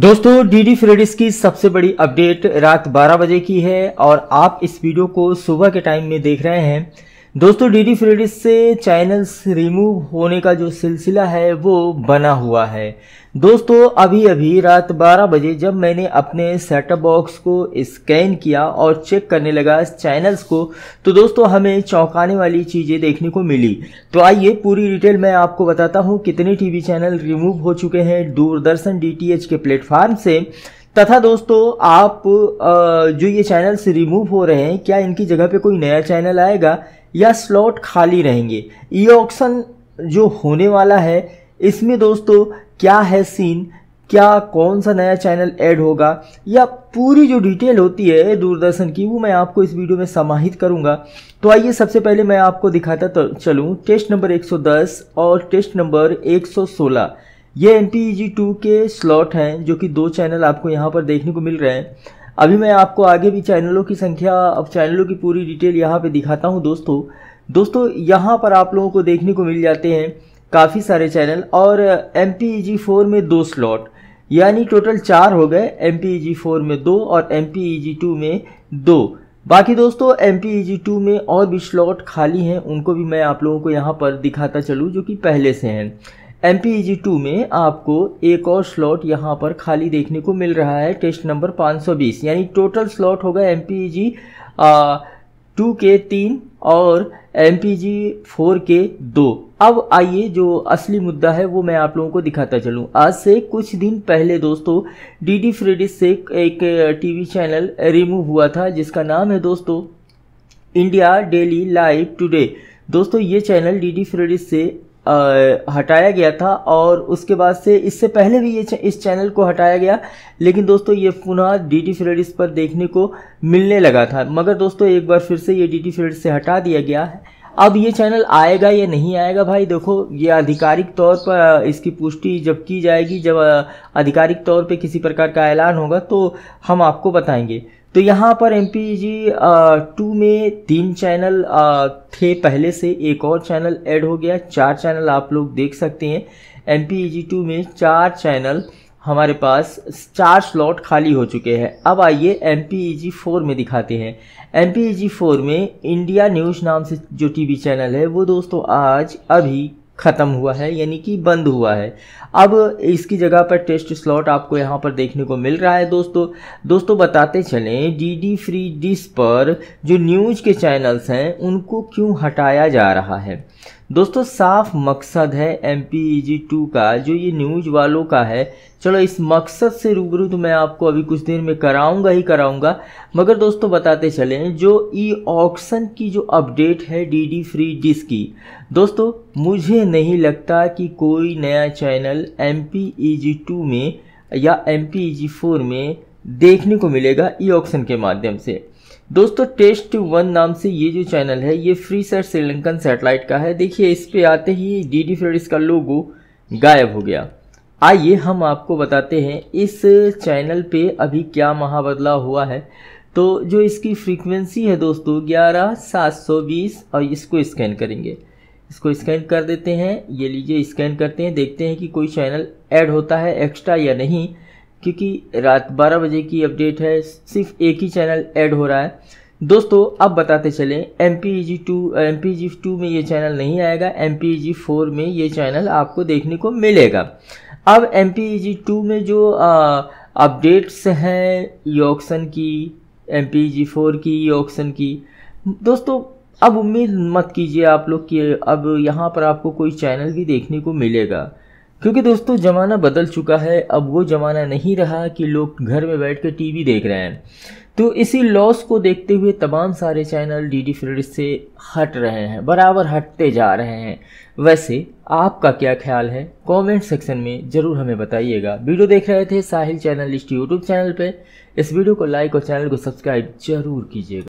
दोस्तों DD free dish की सबसे बड़ी अपडेट रात 12 बजे की है और आप इस वीडियो को सुबह के टाइम में देख रहे हैं। दोस्तों डीडी फ्री डिश से चैनल्स रिमूव होने का जो सिलसिला है वो बना हुआ है। दोस्तों अभी अभी रात 12 बजे जब मैंने अपने सेटअप बॉक्स को स्कैन किया और चेक करने लगा चैनल्स को, तो दोस्तों हमें चौंकाने वाली चीज़ें देखने को मिली। तो आइए पूरी डिटेल मैं आपको बताता हूं कितने टीवी चैनल रिमूव हो चुके हैं दूरदर्शन डीटीएच के प्लेटफॉर्म से, तथा दोस्तों आप जो ये चैनल्स रिमूव हो रहे हैं क्या इनकी जगह पे कोई नया चैनल आएगा या स्लॉट खाली रहेंगे। ईऑक्शन जो होने वाला है इसमें दोस्तों क्या है सीन, क्या कौन सा नया चैनल ऐड होगा या पूरी जो डिटेल होती है दूरदर्शन की वो मैं आपको इस वीडियो में समाहित करूंगा। तो आइए सबसे पहले मैं आपको दिखाता चलूँ टेस्ट नंबर 110 और टेस्ट नंबर 116 ये MPEG2 के स्लॉट हैं जो कि दो चैनल आपको यहाँ पर देखने को मिल रहे हैं। अभी मैं आपको आगे भी चैनलों की संख्या, अब चैनलों की पूरी डिटेल यहाँ पे दिखाता हूँ। दोस्तों यहाँ पर आप लोगों को देखने को मिल जाते हैं काफ़ी सारे चैनल और MPEG4 में 2 स्लॉट, यानी टोटल 4 हो गए। MPEG4 में 2 और MPEG2 में 2। बाकी दोस्तों MPEG2 में और भी स्लॉट खाली हैं, उनको भी मैं आप लोगों को यहाँ पर दिखाता चलूँ जो कि पहले से हैं। MPEG2 में आपको एक और स्लॉट यहाँ पर खाली देखने को मिल रहा है टेस्ट नंबर 520, यानी टोटल स्लॉट होगा MPEG2 के 3 और MPEG4 के 2। अब आइए जो असली मुद्दा है वो मैं आप लोगों को दिखाता चलूँ। आज से कुछ दिन पहले दोस्तों डीडी फ्री डिश से एक टीवी चैनल रिमूव हुआ था जिसका नाम है दोस्तों इंडिया डेली लाइव टुडे। दोस्तों ये चैनल डीडी फ्री डिश से हटाया गया था और उसके बाद से इससे पहले भी ये इस चैनल को हटाया गया, लेकिन दोस्तों ये पुनः डीडी फ्री डिश पर देखने को मिलने लगा था। मगर दोस्तों एक बार फिर से ये डीडी फ्री डिश से हटा दिया गया है। अब ये चैनल आएगा या नहीं आएगा भाई, देखो ये आधिकारिक तौर पर इसकी पुष्टि जब की जाएगी, जब आधिकारिक तौर पर किसी प्रकार का ऐलान होगा तो हम आपको बताएंगे। तो यहाँ पर MPEG2 में 3 चैनल थे पहले से, एक और चैनल ऐड हो गया। 4 चैनल आप लोग देख सकते हैं MPEG2 में। 4 चैनल हमारे पास, 4 स्लॉट खाली हो चुके हैं। अब आइए MPEG4 में दिखाते हैं। MPEG4 में इंडिया न्यूज़ नाम से जो टीवी चैनल है वो दोस्तों आज अभी ख़त्म हुआ है, यानी कि बंद हुआ है। अब इसकी जगह पर टेस्ट स्लॉट आपको यहाँ पर देखने को मिल रहा है। दोस्तों बताते चलें डीडी फ्री डिश पर जो न्यूज़ के चैनल्स हैं उनको क्यों हटाया जा रहा है। दोस्तों साफ मकसद है MPEG2 का जो ये न्यूज़ वालों का है। चलो इस मकसद से रूबरू तो मैं आपको अभी कुछ देर में कराऊंगा ही कराऊंगा, मगर दोस्तों बताते चलें जो Eauction की जो अपडेट है डीडी फ्री डिश की, दोस्तों मुझे नहीं लगता कि कोई नया चैनल MPEG2 में या MPEG4 में देखने को मिलेगा Eauction के माध्यम से। दोस्तों टेस्ट वन नाम से ये जो चैनल है ये फ्री सेट श्रीलंकन सैटेलाइट का है। देखिए इस पे आते ही डीडी फ्री डिश का लोगो गायब हो गया। आइए हम आपको बताते हैं इस चैनल पे अभी क्या महाबदलाव हुआ है। तो जो इसकी फ्रीक्वेंसी है दोस्तों 11720 और इसको स्कैन करेंगे, इसको स्कैन कर देते हैं। ये लीजिए स्कैन करते हैं, देखते हैं कि कोई चैनल ऐड होता है एक्स्ट्रा या नहीं, क्योंकि रात 12 बजे की अपडेट है, सिर्फ एक ही चैनल ऐड हो रहा है। दोस्तों अब बताते चलें MPEG2 में ये चैनल नहीं आएगा, MPEG4 में ये चैनल आपको देखने को मिलेगा। अब MPEG2 में जो अपडेट्स हैं Eauction की, MPEG4 की, Eauction की, दोस्तों अब उम्मीद मत कीजिए आप लोग कि अब यहाँ पर आपको कोई चैनल भी देखने को मिलेगा, क्योंकि दोस्तों ज़माना बदल चुका है। अब वो ज़माना नहीं रहा कि लोग घर में बैठ कर टीवी देख रहे हैं। तो इसी लॉस को देखते हुए तमाम सारे चैनल डीडी फ्री डिश से हट रहे हैं, बराबर हटते जा रहे हैं। वैसे आपका क्या ख्याल है कमेंट सेक्शन में ज़रूर हमें बताइएगा। वीडियो देख रहे थे Sahil channel list YouTube channel पे। इस वीडियो को लाइक और चैनल को सब्सक्राइब ज़रूर कीजिएगा।